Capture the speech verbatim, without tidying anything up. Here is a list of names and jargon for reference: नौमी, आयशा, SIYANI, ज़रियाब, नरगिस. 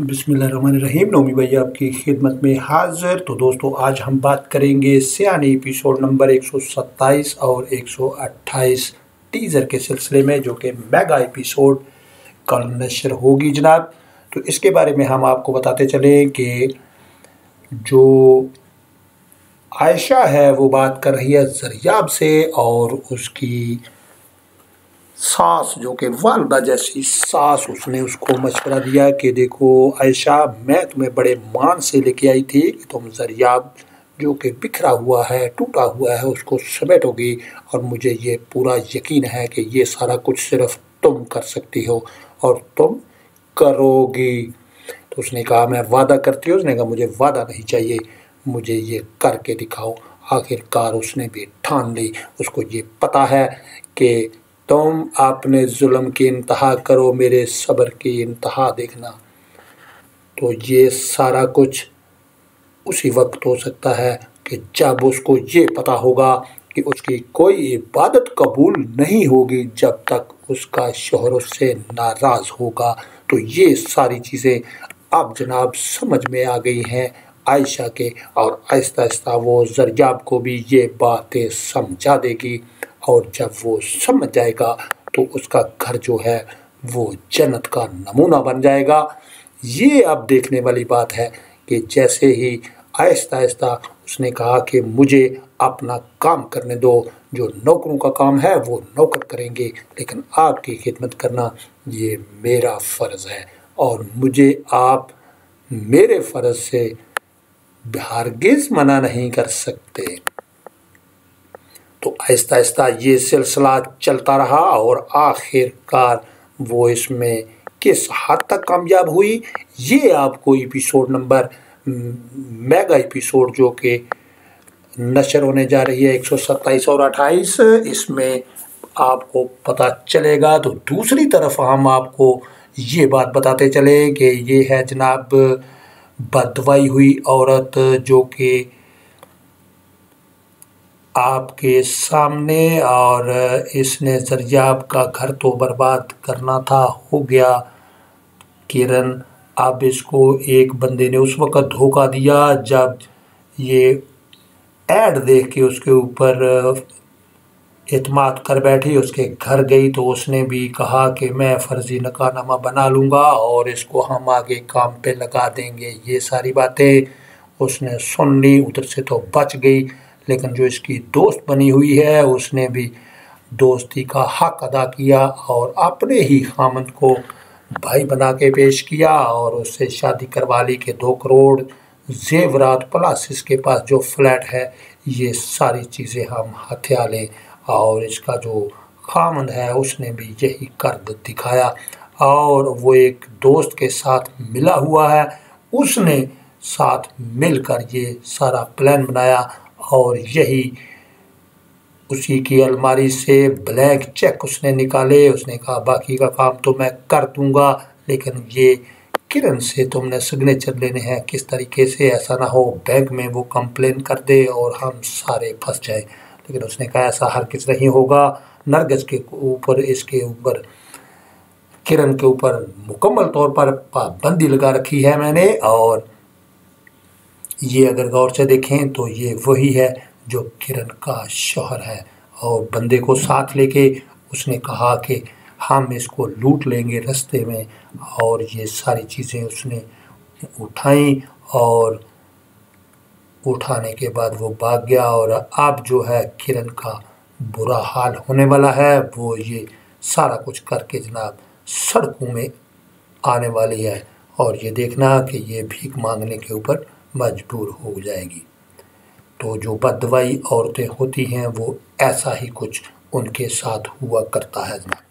बिस्मिल्लाहिर्रहमानिर्रहीम। नौमी भैया आपकी खिदमत में हाज़िर। तो दोस्तों आज हम बात करेंगे सियानी एपिसोड नंबर एक सौ सत्ताईस और एक सौ अट्ठाईस टीज़र के सिलसिले में, जो कि मेगा एपिसोड कल नशर होगी जनाब। तो इसके बारे में हम आपको बताते चलें कि जो आयशा है वो बात कर रही है ज़रियाब से, और उसकी सास जो कि वालदा जैसी सास, उसने उसको मशवरा दिया कि देखो आयशा, मैं तुम्हें बड़े मान से लेके आई थी कि तुम ज़रियाब जो कि बिखरा हुआ है, टूटा हुआ है, उसको समेटोगी, और मुझे ये पूरा यकीन है कि ये सारा कुछ सिर्फ तुम कर सकती हो और तुम करोगी। तो उसने कहा मैं वादा करती हूँ। उसने कहा मुझे वादा नहीं चाहिए, मुझे ये करके दिखाओ। आखिरकार उसने भी ठान ली। उसको ये पता है कि तुम अपने जुल्म की इंतहा करो, मेरे सब्र की इंतहा देखना। तो ये सारा कुछ उसी वक्त हो सकता है कि जब उसको ये पता होगा कि उसकी कोई इबादत कबूल नहीं होगी जब तक उसका शोहर उससे नाराज़ होगा। तो ये सारी चीज़ें अब जनाब समझ में आ गई हैं आयशा के, और आहिस्ता आहिस्ता वो ज़रियाब को भी ये बातें समझा देगी, और जब वो समझ जाएगा तो उसका घर जो है वो जन्नत का नमूना बन जाएगा। ये अब देखने वाली बात है कि जैसे ही आहिस्ता आहिस्ता उसने कहा कि मुझे अपना काम करने दो, जो नौकरों का काम है वो नौकर करेंगे, लेकिन आपकी खिदमत करना ये मेरा फ़र्ज़ है, और मुझे आप मेरे फ़र्ज़ से हरगिज़ मना नहीं कर सकते। तो आहिस्ता आहिस्ता ये सिलसिला चलता रहा, और आखिरकार वो इसमें किस हद तक कामयाब हुई ये आपको एपिसोड नंबर मेगा एपिसोड जो कि नशर होने जा रही है एक सौ सत्ताईस और अट्ठाईस, इसमें आपको पता चलेगा। तो दूसरी तरफ हम आपको ये बात बताते चले कि ये है जनाब बदवाई हुई औरत, जो कि आपके सामने, और इसने ज़रियाब का घर तो बर्बाद करना था, हो गया किरण। अब इसको एक बंदे ने उस वक़्त धोखा दिया जब ये ऐड देख के उसके ऊपर एतमाद कर बैठी, उसके घर गई। तो उसने भी कहा कि मैं फ़र्ज़ी निकाहनामा बना लूँगा और इसको हम आगे काम पे लगा देंगे। ये सारी बातें उसने सुन ली, उधर से तो बच गई, लेकिन जो इसकी दोस्त बनी हुई है उसने भी दोस्ती का हक अदा किया और अपने ही खामद को भाई बना के पेश किया, और उससे शादी करवा ली के दो करोड़ जेवरात प्लस इसके पास जो फ्लैट है, ये सारी चीज़ें हम हथिया लें। और इसका जो खामद है उसने भी यही कर्द दिखाया, और वो एक दोस्त के साथ मिला हुआ है, उसने साथ मिलकर ये सारा प्लान बनाया, और यही उसी की अलमारी से ब्लैंक चेक उसने निकाले। उसने कहा बाकी का काम तो मैं कर दूंगा, लेकिन ये किरण से तुमने सिग्नेचर लेने हैं किस तरीके से, ऐसा ना हो बैंक में वो कंप्लेन कर दे और हम सारे फंस जाएं। लेकिन उसने कहा ऐसा हरगिज़ नहीं होगा। नरगिस के ऊपर, इसके ऊपर, किरण के ऊपर मुकम्मल तौर पर पाबंदी लगा रखी है मैंने, और ये अगर गौर से देखें तो ये वही है जो किरण का शोहर है। और बंदे को साथ लेके उसने कहा कि हम इसको लूट लेंगे रास्ते में, और ये सारी चीज़ें उसने उठाई, और उठाने के बाद वो भाग गया। और अब जो है किरण का बुरा हाल होने वाला है, वो ये सारा कुछ करके जनाब सड़कों में आने वाली है, और ये देखना कि ये भीख मांगने के ऊपर मजबूर हो जाएगी। तो जो बदवाई औरतें होती हैं वो ऐसा ही कुछ उनके साथ हुआ करता है।